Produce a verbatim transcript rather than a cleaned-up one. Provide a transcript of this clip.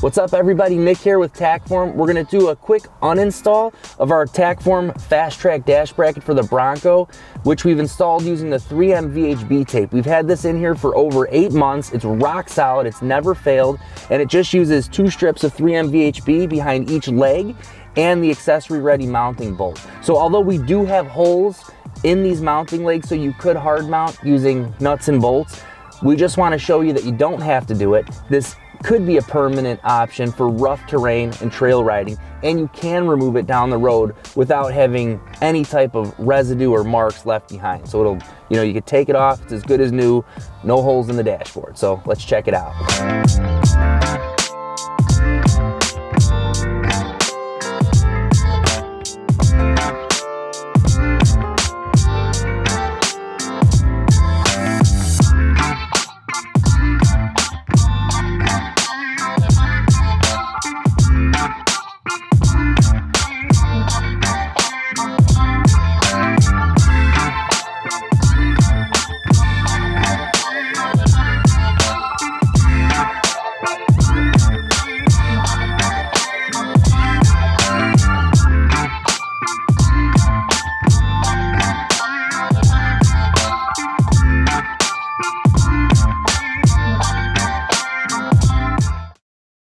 What's up everybody, Nick here with Tackform. We're gonna do a quick uninstall of our Tackform Fast Track Dash Bracket for the Bronco, which we've installed using the three M V H B tape. We've had this in here for over eight months. It's rock solid, it's never failed, and it just uses two strips of three M V H B behind each leg and the accessory ready mounting bolt. So although we do have holes in these mounting legs, so you could hard mount using nuts and bolts, we just wanna show you that you don't have to do it. This could be a permanent option for rough terrain and trail riding, and you can remove it down the road without having any type of residue or marks left behind. So it'll, you know, you could take it off, it's as good as new, no holes in the dashboard. So let's check it out.